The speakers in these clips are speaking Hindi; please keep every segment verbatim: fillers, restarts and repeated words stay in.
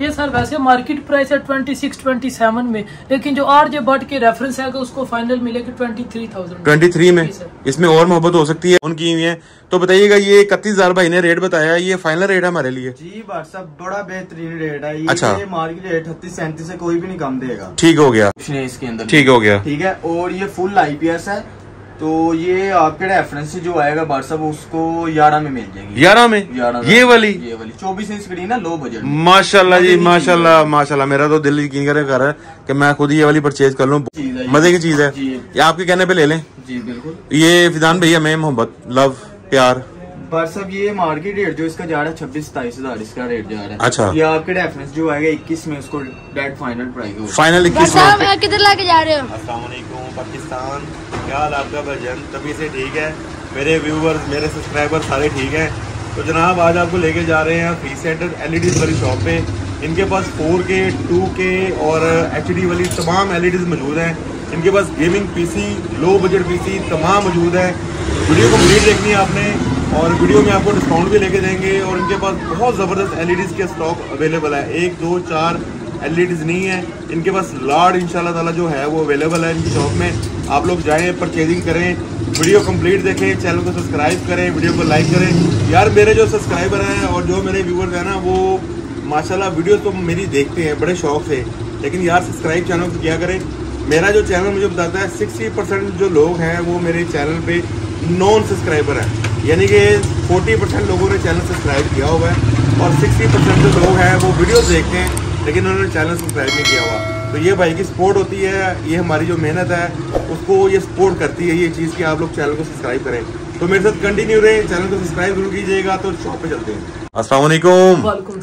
ये सर वैसे मार्केट प्राइस है छब्बीस सौ सत्ताईस में, लेकिन जो आरजे बट के रेफरेंस है उसको फाइनल मिलेगी तेईस हज़ार तेईस में। इसमें और मोहब्बत हो सकती है, फोन की हुई है। तो बताइएगा ये इकतीस हजार भाई ने रेट बताया, ये फाइनल रेट है हमारे लिए? जी सब बड़ा बेहतरीन रेट है ये। अच्छा मार्केट रेट अठतीस सैंतीस से कोई भी नहीं कम देगा। ठीक हो गया, कुछ नहीं इसके अंदर, ठीक हो गया, ठीक है। और ये फुल आई पी एस है, तो ये आपके रेफरेंस जो आएगा बार साहब उसको ग्यारह में मिल जाएगी। ग्यारह में ग्यारह ये वाली ये वाली चौबीस इंच स्क्रीन है, लो बजट। माशाल्लाह जी माशाल्लाह माशाल्लाह, मेरा तो दिल यकीन कर रहा है कि मैं खुद ये वाली परचेज कर लूँ। मजे की चीज है ये, आपके कहने पे ले लें। जी बिल्कुल। ये फिदान भैया मैं मोहब्बत लव प्यार बार साहब, ये मार्केट रेट जो इसका जा रहा है छब्बीस सताईस हजार इसका रेट जा रहा है। अच्छा ये आपके रेफरेंस जो आएगा इक्कीस में, उसको डेट फाइनल प्राइस फाइनल इक्कीस में। किधर लेके जा रहे हो? अस्सलाम वालेकुम पाकिस्तान, क्या हाल आपका भाईजान? तभी से ठीक है, मेरे व्यूवर्स मेरे सब्सक्राइबर सारे ठीक हैं। तो जनाब आज आपको लेके जा रहे हैं फी सेंटर एलईडीज वाली शॉप पे। इनके पास फोर के, टू के और एचडी वाली तमाम एलईडीज मौजूद हैं। इनके पास gaming PC, low budget PC तमाम मौजूद है। वीडियो को मुझे देखनी है आपने, और वीडियो में आपको डिस्काउंट भी लेके देंगे। और इनके पास बहुत ज़बरदस्त एलईडीज के स्टॉक अवेलेबल है, एक दो चार एलईडीज नहीं है इनके पास, लार्ड इंशाल्लाह ताला जो है वो अवेलेबल है इनकी शॉप में। आप लोग जाएं, परचेजिंग करें, वीडियो कंप्लीट देखें, चैनल को सब्सक्राइब करें, वीडियो को लाइक करें। यार मेरे जो सब्सक्राइबर हैं और जो मेरे व्यूअर्स हैं ना, वो माशाल्लाह वीडियो तो मेरी देखते हैं बड़े शौक से, लेकिन यार सब्सक्राइब चैनल को किया करें। मेरा जो चैनल मुझे बताता है सिक्सटी परसेंट जो लोग हैं वो मेरे चैनल पे नॉन सब्सक्राइबर हैं, यानी कि फोर्टी परसेंट लोगों ने चैनल सब्सक्राइब किया हुआ है और सिक्सटी परसेंट जो लोग हैं वो वीडियो देखते हैं लेकिन उन्होंने चैनल सब्सक्राइब नहीं किया हुआ। तो ये भाई की सपोर्ट होती है, ये हमारी जो मेहनत है उसको ये सपोर्ट करती है, ये चीज़ कि आप लोग चैनल को सब्सक्राइब करें। तो मेरे साथ कंटिन्यू रहे, चैनल को सब्सक्राइब जरूर कीजिएगा। तो शॉप पे चलते हैं। अस्सलाम वालेकुम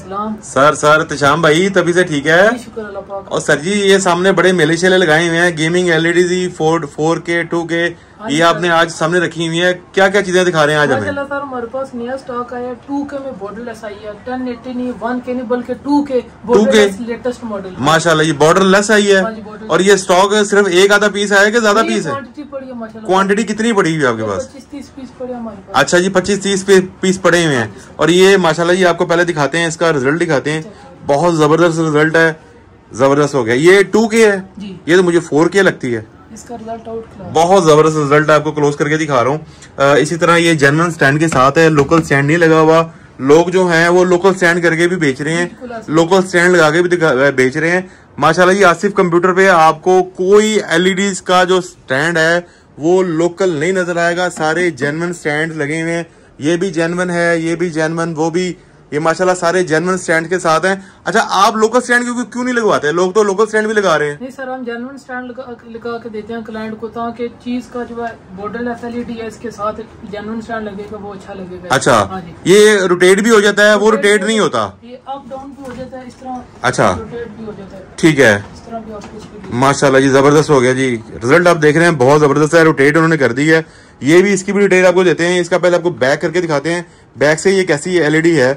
सर। सर एहतेशाम भाई तभी से ठीक है? और सर जी ये सामने बड़े मेले शेले लगाए हुए हैं, gaming LED four four K two K ये आपने आज सामने रखी हुई है, क्या क्या चीजें दिखा रहे हैं आज हमें? सर हमारे पास नया स्टॉक आया टू के में, बॉर्डरलेस आई है, टेन एटी नहीं वन के नहीं बल्कि टू के बॉर्डरलेस लेटेस्ट मॉडल। माशाल्लाह ये बॉर्डरलेस आई है। और ये स्टॉक सिर्फ एक आधा पीस आया कि ज्यादा पीस है? क्वान्टिटी कितनी पड़ी हुई है आपके पास? पच्चीस तीस पीस पड़े हमारे पास। अच्छा जी पच्चीस तीस पीस पड़े हुए हैं। और ये माशाल्लाह ये आपको पहले दिखाते हैं, इसका रिजल्ट दिखाते हैं, बहुत जबरदस्त रिजल्ट है, जबरदस्त हो गया। ये टू के है जी, ये तो मुझे फोर के लगती है, इसका रिजल्ट आउट बहुत जबरदस्त रिजल्ट है, आपको क्लोज करके दिखा रहा हूँ। इसी तरह ये जनरल स्टैंड के साथ है, लोकल स्टैंड नहीं लगा हुआ, लोग जो हैं वो लोकल स्टैंड करके भी बेच रहे हैं, लोकल स्टैंड लगा के भी बेच रहे हैं। माशाल्लाह ये आसिफ कंप्यूटर पे आपको कोई एलईडीज का जो स्टैंड है वो लोकल नहीं नजर आएगा, सारे जेन्युइन स्टैंड लगे हुए हैं। ये भी जेन्युइन है, ये भी जेन्युइन, वो भी ये माशाल्लाह सारे जेन्युइन स्टैंड के साथ हैं। अच्छा आप लोकल स्टैंड क्यों नहीं लगवाते? लोग तो लोकल स्टैंड भी लगा रहे हैं। नहीं सर हम जेन्युइन स्टैंड लगा, लगा के देते हैं क्लाइंट को, ताकि चीज का जो है बॉर्डरलेस एलईडी है इसके साथ जेन्युइन स्टैंड लगेगा वो अच्छा लगेगा। अच्छा ये रोटेट भी हो जाता है? वो रोटेट नहीं होता, ये अप डाउन भी हो जाता है इस तरह। अच्छा रोटेट भी हो जाता है, ठीक है। माशाल्लाह जी जबरदस्त हो गया जी, रिजल्ट आप देख रहे हैं बहुत जबरदस्त है, रोटेट उन्होंने कर दी है। ये भी इसकी भी डिटेल आपको देते हैं, इसका पहले आपको बैक करके दिखाते हैं, बैक से ये कैसी एलईडी है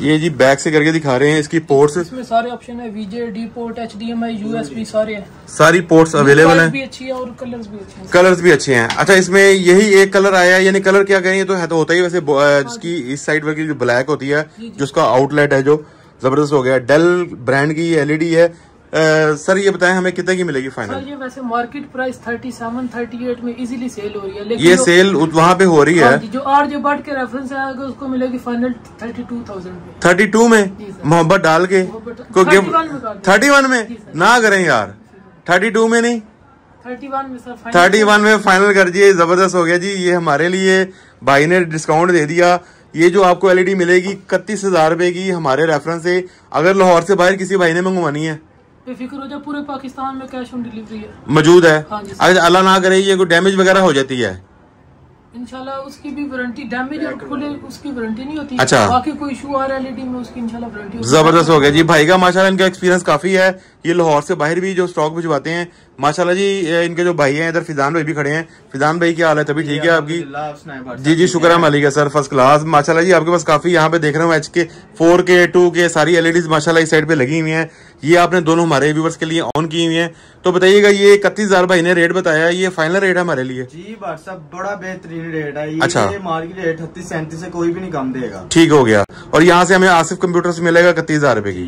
ये जी, बैक से करके दिखा रहे हैं। इसकी पोर्ट्स इसमें सारे ऑप्शन है, VGA D port HDMI USB सारे हैं, सारी पोर्ट्स अवेलेबल हैं, भी अच्छी है और कलर्स भी अच्छे हैं, कलर्स भी अच्छे हैं। अच्छा इसमें यही एक कलर आया है, यानी कलर क्या कहें तो है तो होता ही वैसे, जिसकी इस साइड वाली जो ब्लैक होती है जिसका आउटलेट है जो जबरदस्त हो गया। डेल ब्रांड की एलईडी है। Uh, सर ये बताएं हमें कितने की मिलेगी फाइनल? ये वैसे मार्केट प्राइस सैंतीस अड़तीस में इजीली सेल हो रही है, लेकिन ये सेल वहाँ पे हो रही है जो आरजे बट के रेफरेंस आएगा उसको मिलेगी फाइनल बत्तीस हज़ार में। बत्तीस में मोहब्बत डाल के को गिफ्ट इकतीस में ना करें यार, बत्तीस में नहीं इकतीस में सर, इकतीस में फाइनल कर दिए। जबरदस्त हो गया जी, ये हमारे लिए भाई ने डिस्काउंट दे दिया। ये जो आपको एलईडी मिलेगी इकतीस हजार रुपए की हमारे रेफरेंस से, अगर लाहौर से बाहर किसी भाई ने मंगवानी है बेफिक्र हो जाए, पूरे पाकिस्तान में कैश ऑन डिलीवरी है मौजूद है। हाँ अगर अल्लाह ना करे ये कोई डैमेज वगैरह हो जाती है इंशाल्लाह उसकी भी वारंटी, डैमेज और खुले उसकी वारंटी नहीं होती। अच्छा बाकी कोई इशू आ रहा है एलईडी में उसकी इंशाल्लाह वारंटी। जबरदस्त हो गया जी भाई का, माशाल्लाह इनका एक्सपीरियंस काफी है, ये लाहौर से बाहर भी जो स्टॉक भिजवाते हैं माशाल्लाह जी। इनके जो भाई हैं इधर फिदान भाई भी खड़े हैं। फिदान भाई क्या हाल है? तभी ठीक है आपकी? जी जी शुक्र है मालिक है सर, फर्स्ट क्लास माशाल्लाह जी। आपके पास काफी यहाँ पे देख रहा हूँ एच के फोर के टू के सारी एलईडीज माशाल्लाह इस साइड पे लगी हुई हैं। ये आपने दोनों हमारे व्यूवर्स के लिए ऑन की हुई हैं। तो बताइएगा ये इकतीस हजार भाई ने रेट बताया, ये फाइनल रेट है हमारे लिए? जी सब बड़ा बेहतरीन रेट है ये। अच्छा मार्केट रेट अट्ठतीस सैंतीस से कोई भी नहीं कम देगा। ठीक हो गया। और यहाँ से हमें आसिफ कंप्यूटर से मिलेगा इकतीस हजार रुपए की।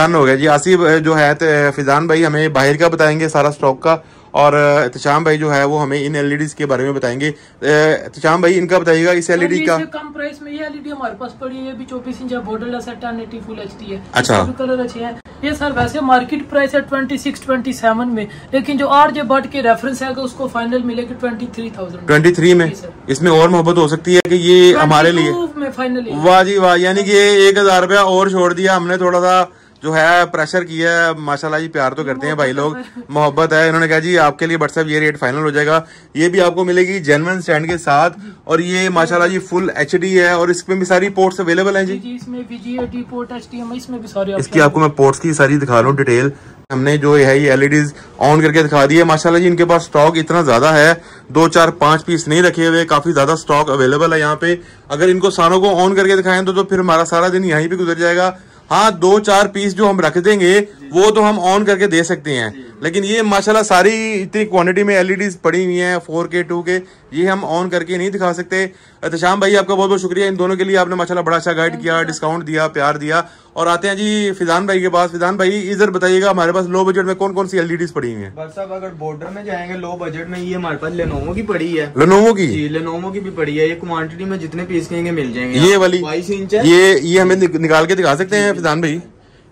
डन हो गया जी। आसिफ जो है फिजान भाई हमें बाहर का बताएंगे सारा स्टॉक का, और एहतेशाम भाई जो है वो हमें इन एलईडीज के बारे में बताएंगे। एहतेशाम भाई इनका बताइएगा इस एलईडी का। कम प्राइस में ये एलईडी हमारे पास पड़ी है, भी चौबीस inch borderless alternative full HD है। अच्छा कलर अच्छे हैं ये सर। वैसे मार्केट प्राइस है छब्बीस सत्ताईस में, लेकिन जो आरजे बट के रेफरेंस है उसको फाइनल मिलेगी तेईस हज़ार। तेईस में इसमें और मोहब्बत हो सकती है कि ये हमारे लिए फाइनल। वाह जी वाह, यानी कि एक हजार रुपया और छोड़ दिया हमने, थोड़ा सा जो है प्रेशर किया है माशाल्लाह जी। प्यार तो करते हैं भाई लोग, मोहब्बत है। इन्होंने कहा जी आपके लिए व्हाट्सएप ये रेट फाइनल हो जाएगा। ये भी आपको मिलेगी जेन्युइन स्टैंड के साथ, और ये माशाल्लाह जी फुल एचडी है, और इसमें भी सारी पोर्ट्स अवेलेबल हैं जी। जी इसमें वीजीए डी पोर्ट एचडीएमआई इसमें भी सारी, इसकी आपको मैं पोर्ट्स की सारी दिखा रहा हूँ डिटेल। हमने जो है ये एलईडीज ऑन करके दिखा दी है। माशाल्लाह जी इनके पास स्टॉक इतना ज्यादा है, दो चार पांच पीस नहीं रखे हुए, काफी ज्यादा स्टॉक अवेलेबल है यहाँ पे। अगर इनको सारों को ऑन करके दिखाएं तो फिर हमारा सारा दिन यहीं पे गुजर जाएगा। हाँ दो चार पीस जो हम रख देंगे वो तो हम ऑन करके दे सकते हैं, लेकिन ये माशाल्लाह सारी इतनी क्वांटिटी में एलईडीज पड़ी हुई हैं फोर के टू के, ये हम ऑन करके नहीं दिखा सकते। एहतेशाम भाई आपका बहुत बहुत शुक्रिया, इन दोनों के लिए आपने माशाल्लाह बड़ा अच्छा गाइड किया, डिस्काउंट दिया, प्यार दिया। और आते हैं जी फिजान भाई के पास। फिजान भाई इधर बताइएगा हमारे पास लो बजट में कौन कौन सी एलईडीज पड़ी हुई है? अगर बॉर्डर में जाएंगे लो बजट में ये हमारे पास लेनोवो की पड़ी है। लेनोवो की? जी लेनोवो की भी पड़ी है। ये क्वांटिटी में जितने पीस कहेंगे मिल जाएंगे। ये वाली ये ये हमें निकाल के दिखा सकते हैं फिजान भाई?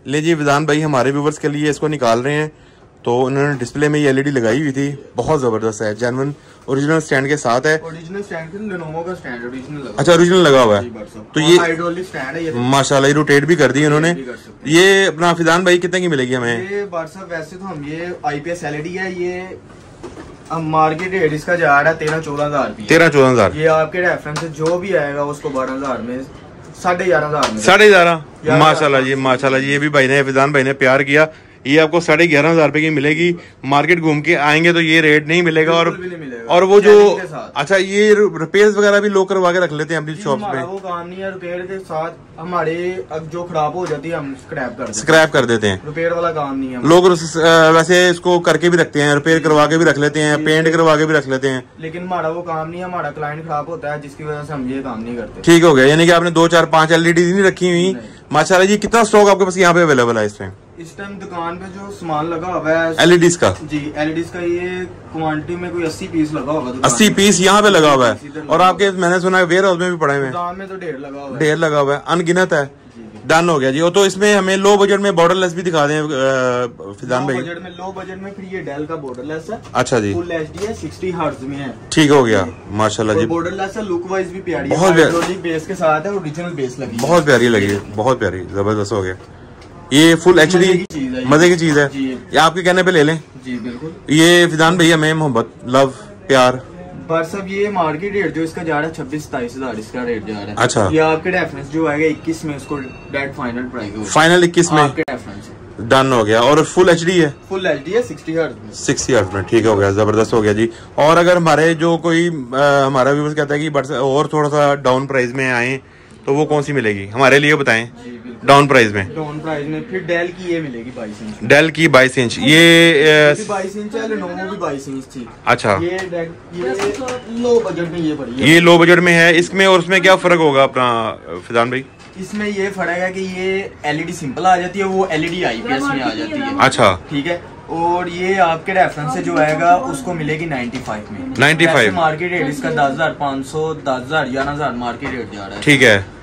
ले जी फिजान भाई हमारे व्यूवर्स के लिए इसको निकाल रहे हैं। तो उन्होंने डिस्प्ले में ये एलईडी लगाई हुई थी, बहुत जबरदस्त है, जेन्युइन ओरिजिनल स्टैंड के साथ है। ओरिजिनल स्टैंड के लेनोवो का स्टैंड ओरिजिनल लगा। अच्छा ओरिजिनल लगा हुआ है। तो ये हाइड्रोलिक स्टैंड है ये माशाल्लाह, रोटेट भी कर दी उन्होंने। ये अपना फिदान भाई कितने की मिलेगी हमें ये? वैसे तो हम ये आईपीएस एलईडी है, ये अब मार्केट रेट इसका जा रहा है तेरह चौदह हजार तेरह चौदह हजार ये आपके रेफरेंस जो भी आएगा उसको बारह हजार में साढ़े ग्यारह हजार साढ़े ग्यारह माशाल्लाह जी माशाल्लाह जी। ये भी भाई ने फिदान भाई ने प्यार किया, ये आपको साढ़े ग्यारह हजार रुपए की मिलेगी। मार्केट घूम के आएंगे तो ये रेट नहीं मिलेगा, और नहीं मिलेगा। और वो जो अच्छा ये रिपेयर्स वगैरह भी लोग करवा के रख लेते हैं अपनी शॉप पे, वो काम नहीं है। रिपेयर के साथ हमारे अब जो खराब हो जाती है हम स्क्रैप कर स्क्रैप कर देते हैं, रिपेयर वाला काम नहीं है। लोग वैसे इसको करके भी रखते हैं, रिपेयर करवा के भी रख लेते हैं, पेंट करवा के भी रख लेते हैं, लेकिन हमारा वो काम नहीं है। हमारा क्लाइंट खराब होता है जिसकी वजह से हम ये काम नहीं करते। ठीक हो गया, यानी कि आपने दो चार पांच एलईडी नहीं रखी हुई माशाल्लाह जी। कितना स्टॉक आपके पास यहाँ पे अवेलेबल है इस टाइम? इस टाइम दुकान पे जो सामान लगा हुआ है एलईडीज का, जी एलईडीज का ये क्वांटिटी में कोई अस्सी पीस लगा होगा। अस्सी पीस यहाँ पे लगा हुआ है, और आपके मैंने सुना है वेयर हाउस में भी पड़े हुए हैं। तो ढेर लगा हुआ है, ढेर लगा हुआ है, अनगिनत है। डन हो गया जी। और तो इसमें हमें लो बजट में बॉर्डरलेस भी दिखा दें फिजान भाई। बजट में लो बजट में फिर ये डेल का बॉर्डरलेस है। अच्छा जी फुल एचडी है, साठ हर्ट्ज में है। ठीक हो गया माशाल्लाह जी। बॉर्डरलेस है, लुक वाइज भी प्यारी है, हाइड्रोलिक बेस के साथ है, ओरिजिनल बेस लगी है, बहुत प्यारी लगी है, बहुत प्यारी जबरदस्त हो गया। ये फुल एचडी मजे की चीज है, ये आपके कहने पे ले लें जी बिल्कुल। ये फिजान भैया में मोहब्बत लव प्यार सब ये मार्केट रेट जो इसका जा रहा है छब्बीस सताईस हजार इसका रेट जा रहा है। अच्छा ये आपके रेफरेंस जो आएगा इक्कीस में उसको डेट फाइनल प्राइस फाइनल इक्कीस में आपके रेफरेंस। डन हो गया। और फुल एचडी है फुल एचडी है सिक्सटी हर्ट्ज सिक्सटी हर्ट्ज में। ठीक हो गया जबरदस्त हो गया जी। और अगर हमारे जो कोई आ, हमारा व्यूअर्स कहता है कि और थोड़ा सा डाउन प्राइस में आए तो वो कौन सी मिलेगी हमारे लिए बताएं? डाउन प्राइस में डाउन प्राइस में फिर डेल की ये मिलेगी बाईस इंच। डेल की बाईस इंच ये बाईस इंच है, लेनोवो भी बाईस इंच थी। अच्छा ये ये लो बजट में ये पड़ी है, ये लो बजट में है। इसमें और उसमें क्या फर्क होगा अपना फिजान भाई? इसमें ये फर्क है कि ये एलईडी सिंपल आ जाती है, वो एलईडी आईपीएस में आ जाती है। अच्छा ठीक है। और ये आपके रेफरेंस से जो आएगा उसको मिलेगी पचानवे में। पचानवे मार्केट रेट इसका दस हजार पाँच सौ दस हजार ग्यारह हजार मार्केट रेट जा रहा है। ठीक है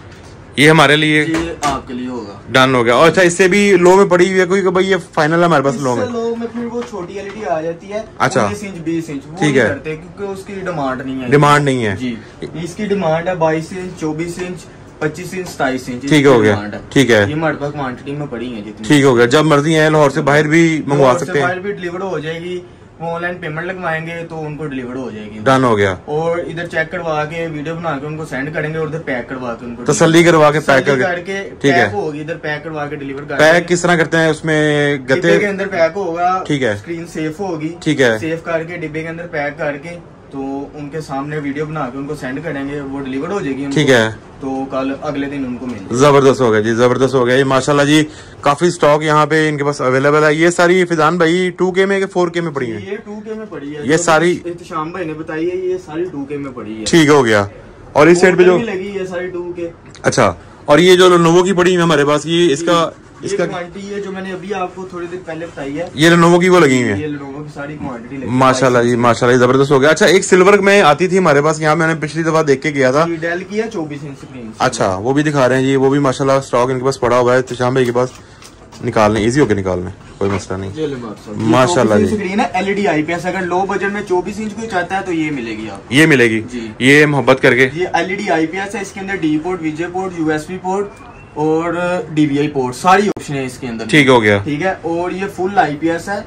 ये हमारे लिए ये आपके लिए होगा। डन हो गया। और अच्छा इससे भी लो में पड़ी हुई है कोई? भाई ये फाइनल है हमारे पास लो में। लो में फिर वो छोटी एलईडी आ जाती है। अच्छा बीस इंच बीस इंच ठीक है, क्योंकि उसकी डिमांड नहीं है। डिमांड नहीं है जी, इसकी डिमांड है बाईस इंच चौबीस इंच पच्चीस इंच सताईस इंच। ठीक हो गया ठीक है। ये हमारे पास क्वान्टिटी में पड़ी है। ठीक हो गया। जब मर्जी है लाहौर से बाहर भी मंगवा सकते हैं, बाहर भी डिलीवर हो जाएगी। वो ऑनलाइन पेमेंट लगवाएंगे तो उनको डिलीवर हो जाएगी, डन हो गया। और इधर चेक करवा के वीडियो बना के उनको सेंड करेंगे और इधर पैक करवा के उनको तसल्ली करवा के पैक करके, ठीक है, होगी इधर पैक करवा के डिलीवर कर। पैक किस तरह करते हैं? उसमें गत्ते के अंदर पैक होगा, ठीक है, स्क्रीन सेफ होगी, ठीक है, सेफ करके डिब्बे के अंदर पैक करके तो उनके सामने वीडियो बना के उनको सेंड करेंगे, वो डिलीवर हो जाएगी, ठीक है। तो कल अगले दिन उनको मिलेगी। जबरदस्त हो गया जी, जबरदस्त हो गया ये माशाल्लाह जी। काफी स्टॉक यहाँ पे इनके पास अवेलेबल है। ये सारी फिदान भाई टू के में फोर के में पड़ी है? ये टू के में पड़ी है। ये तो सारी एहतेशाम भाई ने बताई है, ये सारी टू के में पड़ी है, ठीक हो गया। और इस साइड पे जो लगी ये सारी टू के, अच्छा। और ये जो लेनोवो की पड़ी है हमारे पास, ये इसका इसका ये जो मैंने अभी आपको थोड़ी देर पहले बताई है, ये लेनोवो की वो लगी हुई है, ये लेनोवो की सारी क्वांटिटी लगी। माशाल्लाह जी माशाल्लाह, जबरदस्त हो गया। अच्छा, एक सिल्वर में आती थी हमारे पास, यहाँ मैंने पिछली दफा देख के गया था, डेल की है चौबीस इंच स्क्रीन, अच्छा, वो भी दिखा रहे हैं जी, वो भी माशाल्लाह स्टॉक इनके पास पड़ा हुआ है। एहतेशाम भाई के पास निकालने इजी होके निकालने, कोई मसला नहीं, माशाल्लाह जी। स्क्रीन है एलईडी आईपीएस, अगर लो बजट में चौबीस इंच कोई चाहता है तो ये मिलेगी आप, ये मिलेगी ये मोहब्बत करके। ये एलईडी आईपीएस है, इसके अंदर D port, VGA port, USB port और डीवीआई पोर्ट, सारी ऑप्शन है इसके अंदर, ठीक हो गया, ठीक है। और ये फुल आईपीएस है,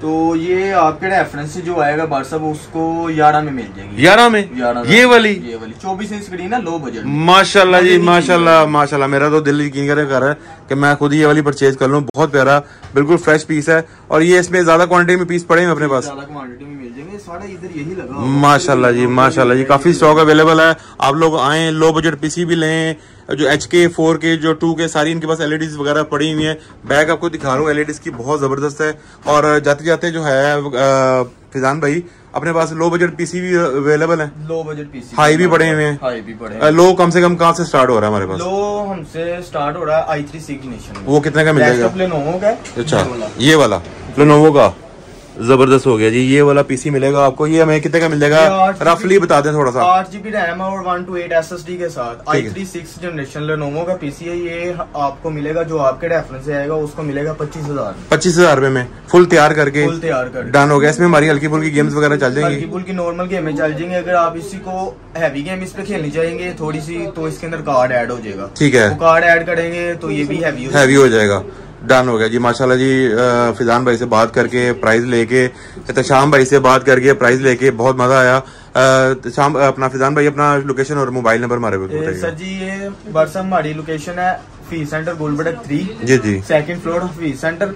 तो ये आपके रेफरेंस से जो आएगा व्हाट्सएप उसको ग्यारह में मिल जाएगी, ग्यारह में ग्यारह ये वाली ये वाली चौबीस इंच स्क्रीन है, लो बजट। माशाल्लाह जी माशाल्लाह माशाल्लाह, मेरा तो दिल यकीन कर रहा है कि मैं खुद ही ये वाली परचेज कर लूँ, बहुत प्यारा बिल्कुल फ्रेश पीस है। और ये इसमें ज्यादा क्वांटिटी में पीस पड़े हैं अपने पास, ज्यादा क्वांटिटी में मिल जाएंगे, सारा इधर यही लगा। माशाल्लाह जी माशाल्लाह जी, काफी स्टॉक अवेलेबल है, आप लोग आए लो बजट पीसी भी लें, जो एच के फोर के जो टू के सारी इनके पास एलईडीज वगैरह पड़ी हुई हैं। बैग आपको दिखा रहा हूँ एलईडीज की, बहुत जबरदस्त है। और जाते जाते जो है फिजान भाई, अपने पास लो बजट पीसी भी अवेलेबल है, लो बजट पीसी हाई भी पड़े हुए हैं, हाई भी पड़े। लो कम से कम कहाँ से स्टार्ट हो रहा है हमारे पास? लो हमसे स्टार्ट हो रहा है आई थ्री सिग्नेशन, वो कितने का मिल जाएगा? लेनोवो का, अच्छा, ये वाला लेनोवो का, जबरदस्त हो गया जी। ये वाला पीसी मिलेगा आपको, ये हमें कितने का मिल जाएगा रफली बता दें थोड़ा सा? आठ जीबी रैम और one two eight S S D के साथ i three six generation Lenovo का पीसी है, ये आपको मिलेगा जो आपके रेफरेंस से आएगा उसको मिलेगा पच्चीस हजार पच्चीस हजार रुपए में फुल तैयार करके, फुल तैयार करके डन हो गया। इसमें हमारी हल्की फुल्की गेम्स वगैरह चल जाएंगी, हल्की फुल्की नॉर्मल गेमें चल जाएंगी। अगर आप इसी को हैवी गेम इस पे खेलनी चाहेंगे थोड़ी सी तो इसके अंदर कार्ड एड हो जाएगा, ठीक है, कार्ड एड करेंगे तो ये भी हैवी हो जाएगा, डन हो गया जी माशाल्लाह जी। फिदान भाई से बात करके प्राइस लेके, एहतेशाम भाई से बात करके प्राइस लेके बहुत मजा आया। एहतेशाम अपना फिदान भाई अपना लोकेशन और मोबाइल नंबर हमारे को बताइए। सर जी ये बरसा हमारी लोकेशन है फीस सेंटर गोलबड़क थ्री, जी जी, second floor fees centre,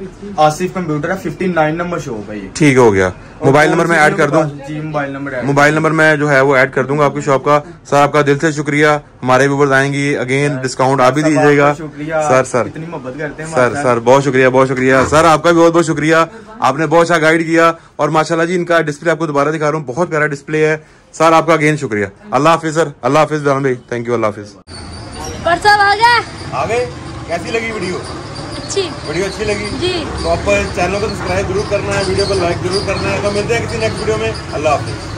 Asif computer है, फिफ्टी नाइन नंबर शॉप है ये, ठीक हो गया। मोबाइल नंबर मैं ऐड कर दूं जी, मोबाइल नंबर मोबाइल नंबर मैं जो है वो ऐड कर दूंगा आपकी शॉप का। सर आपका दिल से शुक्रिया, हमारे व्यूअर्स आएंगे अगेन, डिस्काउंट आप भी दीजिएगा सर, सर इतनी मोहब्बत करते हैं सर, सर बहुत शुक्रिया बहुत शुक्रिया सर, आपका भी बहुत बहुत शुक्रिया, आपने बहुत अच्छा गाइड किया। और माशाल्लाह जी इनका डिस्प्ले आपको दोबारा दिखा रहा हूँ, बहुत प्यारा डिस्प्ले है सर, आपका अगेन शुक्रिया। अल्लाह हाफिज सर, अल्लाह हाफिज दान भाई, थैंक यू, अल्लाह हाफिज। आगे कैसी लगी वीडियो? अच्छी वीडियो अच्छी लगी जी, तो आप चैनल को सब्सक्राइब जरूर करना है, वीडियो को लाइक जरूर करना है। तो मिलते हैं किसी नेक्स्ट वीडियो में, अल्लाह हाफिज।